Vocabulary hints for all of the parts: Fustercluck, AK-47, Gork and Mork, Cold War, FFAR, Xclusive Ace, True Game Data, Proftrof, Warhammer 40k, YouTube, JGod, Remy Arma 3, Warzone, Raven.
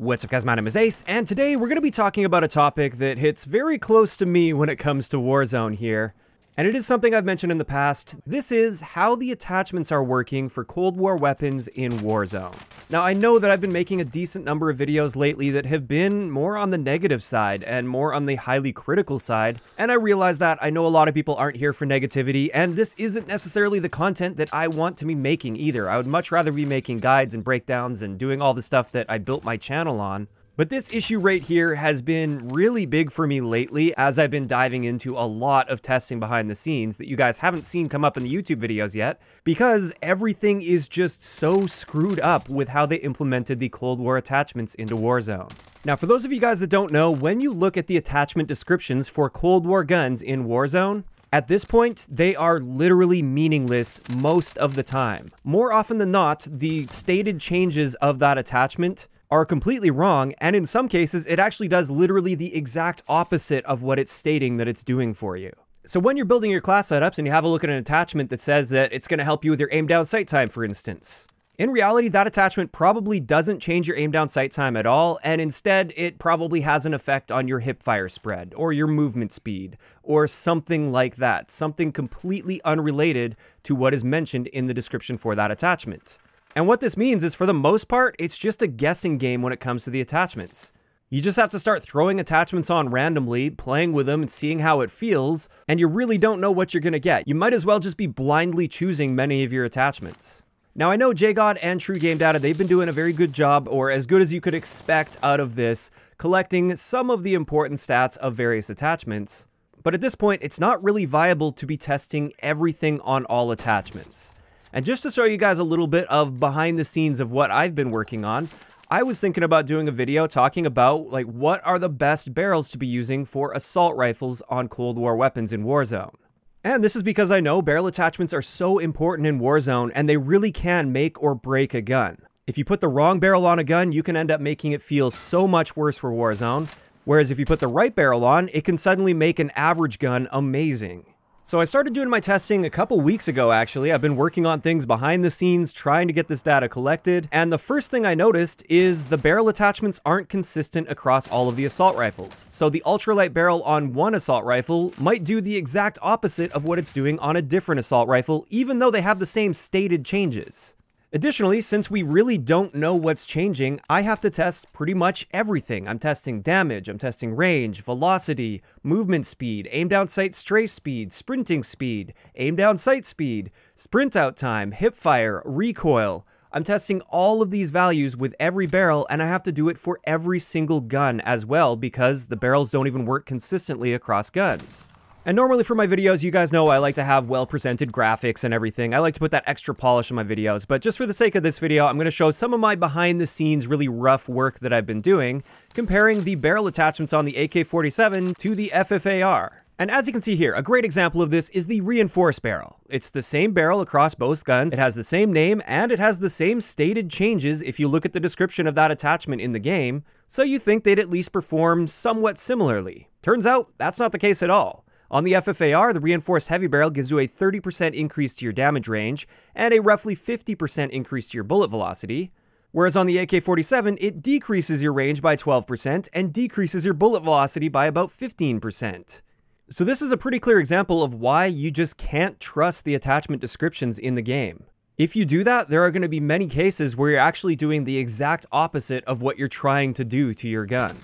What's up guys, my name is Ace, and today we're going to be talking about a topic that hits very close to me when it comes to Warzone here. And it is something I've mentioned in the past. This is how the attachments are working for Cold War weapons in Warzone. Now I know that I've been making a decent number of videos lately that have been more on the negative side and more on the highly critical side, and I realize that I know a lot of people aren't here for negativity, and this isn't necessarily the content that I want to be making either. I would much rather be making guides and breakdowns and doing all the stuff that I built my channel on. But this issue right here has been really big for me lately as I've been diving into a lot of testing behind the scenes that you guys haven't seen come up in the YouTube videos yet, because everything is just so screwed up with how they implemented the Cold War attachments into Warzone. Now, for those of you guys that don't know, when you look at the attachment descriptions for Cold War guns in Warzone, at this point, they are literally meaningless most of the time. More often than not, the stated changes of that attachment are completely wrong, and in some cases, it actually does literally the exact opposite of what it's stating that it's doing for you. So when you're building your class setups and you have a look at an attachment that says that it's going to help you with your aim down sight time, for instance, in reality, that attachment probably doesn't change your aim down sight time at all, and instead, it probably has an effect on your hipfire spread, or your movement speed, or something like that. Something completely unrelated to what is mentioned in the description for that attachment. And what this means is, for the most part, it's just a guessing game when it comes to the attachments. You just have to start throwing attachments on randomly, playing with them and seeing how it feels, and you really don't know what you're going to get. You might as well just be blindly choosing many of your attachments. Now I know JGod and True Game Data, they've been doing a very good job, or as good as you could expect out of this, collecting some of the important stats of various attachments. But at this point, it's not really viable to be testing everything on all attachments. And just to show you guys a little bit of behind the scenes of what I've been working on, I was thinking about doing a video talking about, like, what are the best barrels to be using for assault rifles on Cold War weapons in Warzone. And this is because I know barrel attachments are so important in Warzone, and they really can make or break a gun. If you put the wrong barrel on a gun, you can end up making it feel so much worse for Warzone, whereas if you put the right barrel on, it can suddenly make an average gun amazing. So I started doing my testing a couple weeks ago, actually. I've been working on things behind the scenes, trying to get this data collected, and the first thing I noticed is the barrel attachments aren't consistent across all of the assault rifles. So the ultralight barrel on one assault rifle might do the exact opposite of what it's doing on a different assault rifle, even though they have the same stated changes. Additionally, since we really don't know what's changing, I have to test pretty much everything. I'm testing damage, I'm testing range, velocity, movement speed, aim down sight strafe speed, sprinting speed, aim down sight speed, sprint out time, hip fire, recoil. I'm testing all of these values with every barrel, and I have to do it for every single gun as well, because the barrels don't even work consistently across guns. And normally for my videos, you guys know I like to have well-presented graphics and everything. I like to put that extra polish in my videos, but just for the sake of this video, I'm going to show some of my behind-the-scenes really rough work that I've been doing, comparing the barrel attachments on the AK-47 to the FFAR. And as you can see here, a great example of this is the reinforced barrel. It's the same barrel across both guns, it has the same name, and it has the same stated changes if you look at the description of that attachment in the game, so you think they'd at least perform somewhat similarly. Turns out, that's not the case at all. On the FFAR, the reinforced heavy barrel gives you a 30% increase to your damage range and a roughly 50% increase to your bullet velocity, whereas on the AK-47, it decreases your range by 12% and decreases your bullet velocity by about 15%. So this is a pretty clear example of why you just can't trust the attachment descriptions in the game. If you do that, there are going to be many cases where you're actually doing the exact opposite of what you're trying to do to your gun.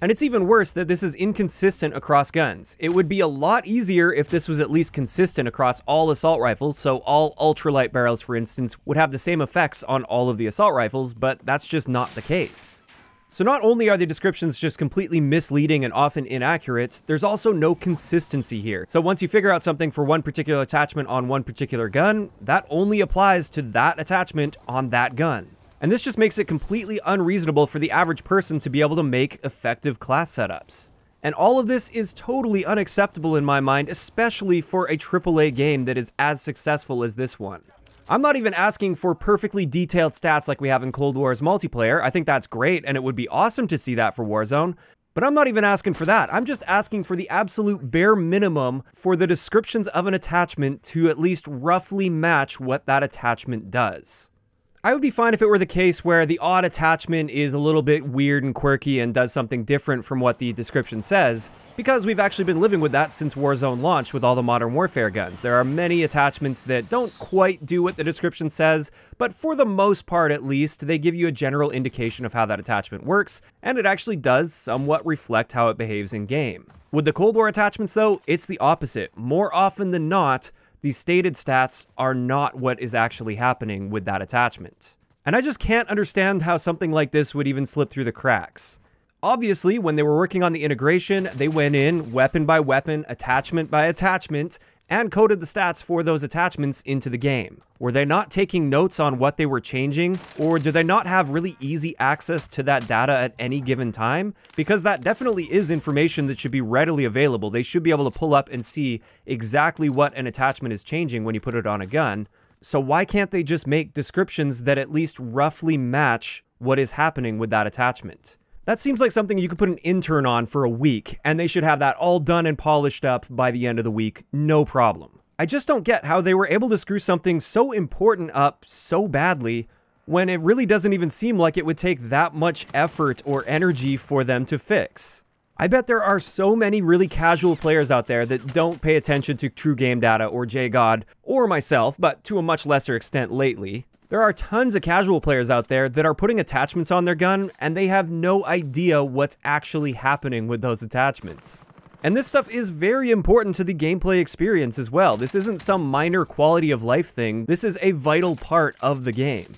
And it's even worse that this is inconsistent across guns. It would be a lot easier if this was at least consistent across all assault rifles, so all ultralight barrels, for instance, would have the same effects on all of the assault rifles, but that's just not the case. So not only are the descriptions just completely misleading and often inaccurate, there's also no consistency here. So once you figure out something for one particular attachment on one particular gun, that only applies to that attachment on that gun. And this just makes it completely unreasonable for the average person to be able to make effective class setups. And all of this is totally unacceptable in my mind, especially for a AAA game that is as successful as this one. I'm not even asking for perfectly detailed stats like we have in Cold War's multiplayer. I think that's great, and it would be awesome to see that for Warzone. But I'm not even asking for that. I'm just asking for the absolute bare minimum for the descriptions of an attachment to at least roughly match what that attachment does. I would be fine if it were the case where the odd attachment is a little bit weird and quirky and does something different from what the description says, because we've actually been living with that since Warzone launched with all the Modern Warfare guns. There are many attachments that don't quite do what the description says, but for the most part at least, they give you a general indication of how that attachment works, and it actually does somewhat reflect how it behaves in game. With the Cold War attachments though, it's the opposite. More often than not, the stated stats are not what is actually happening with that attachment. And I just can't understand how something like this would even slip through the cracks. Obviously, when they were working on the integration, they went in weapon by weapon, attachment by attachment, and coded the stats for those attachments into the game. Were they not taking notes on what they were changing? Or do they not have really easy access to that data at any given time? Because that definitely is information that should be readily available. They should be able to pull up and see exactly what an attachment is changing when you put it on a gun. So why can't they just make descriptions that at least roughly match what is happening with that attachment? That seems like something you could put an intern on for a week, and they should have that all done and polished up by the end of the week, no problem. I just don't get how they were able to screw something so important up so badly when it really doesn't even seem like it would take that much effort or energy for them to fix. I bet there are so many really casual players out there that don't pay attention to True Game Data or JGod or myself, but to a much lesser extent lately. There are tons of casual players out there that are putting attachments on their gun and they have no idea what's actually happening with those attachments. And this stuff is very important to the gameplay experience as well. This isn't some minor quality of life thing. This is a vital part of the game.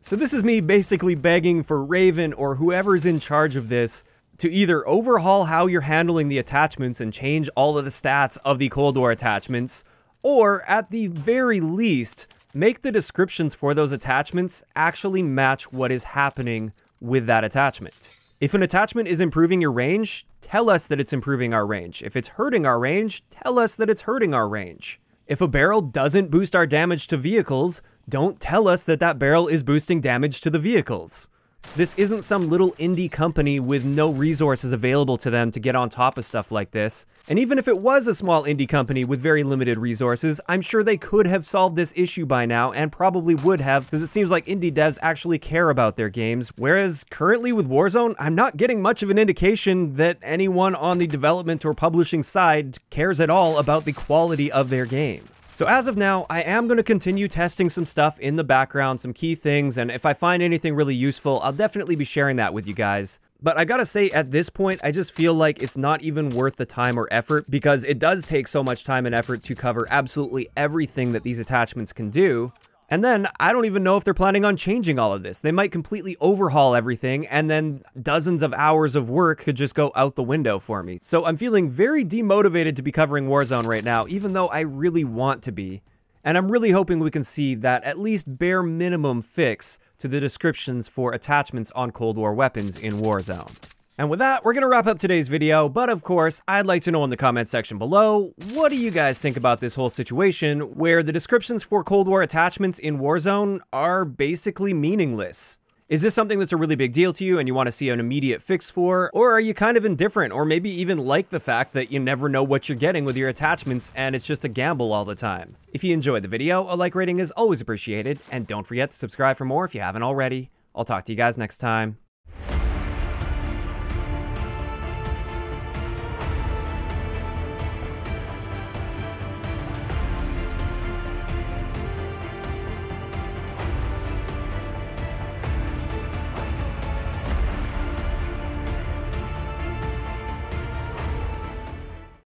So this is me basically begging for Raven or whoever's in charge of this to either overhaul how you're handling the attachments and change all of the stats of the Cold War attachments, or at the very least, make the descriptions for those attachments actually match what is happening with that attachment. If an attachment is improving your range, tell us that it's improving our range. If it's hurting our range, tell us that it's hurting our range. If a barrel doesn't boost our damage to vehicles, don't tell us that that barrel is boosting damage to the vehicles. This isn't some little indie company with no resources available to them to get on top of stuff like this. And even if it was a small indie company with very limited resources, I'm sure they could have solved this issue by now and probably would have, because it seems like indie devs actually care about their games. Whereas currently with Warzone, I'm not getting much of an indication that anyone on the development or publishing side cares at all about the quality of their game. So as of now, I am going to continue testing some stuff in the background, some key things, and if I find anything really useful, I'll definitely be sharing that with you guys. But I gotta say, at this point, I just feel like it's not even worth the time or effort, because it does take so much time and effort to cover absolutely everything that these attachments can do. And then, I don't even know if they're planning on changing all of this. They might completely overhaul everything, and then dozens of hours of work could just go out the window for me. So I'm feeling very demotivated to be covering Warzone right now, even though I really want to be. And I'm really hoping we can see that at least bare minimum fix to the descriptions for attachments on Cold War weapons in Warzone. And with that, we're going to wrap up today's video, but of course, I'd like to know in the comment section below, what do you guys think about this whole situation where the descriptions for Cold War attachments in Warzone are basically meaningless? Is this something that's a really big deal to you and you want to see an immediate fix for, or are you kind of indifferent, or maybe even like the fact that you never know what you're getting with your attachments and it's just a gamble all the time? If you enjoyed the video, a like rating is always appreciated, and don't forget to subscribe for more if you haven't already. I'll talk to you guys next time.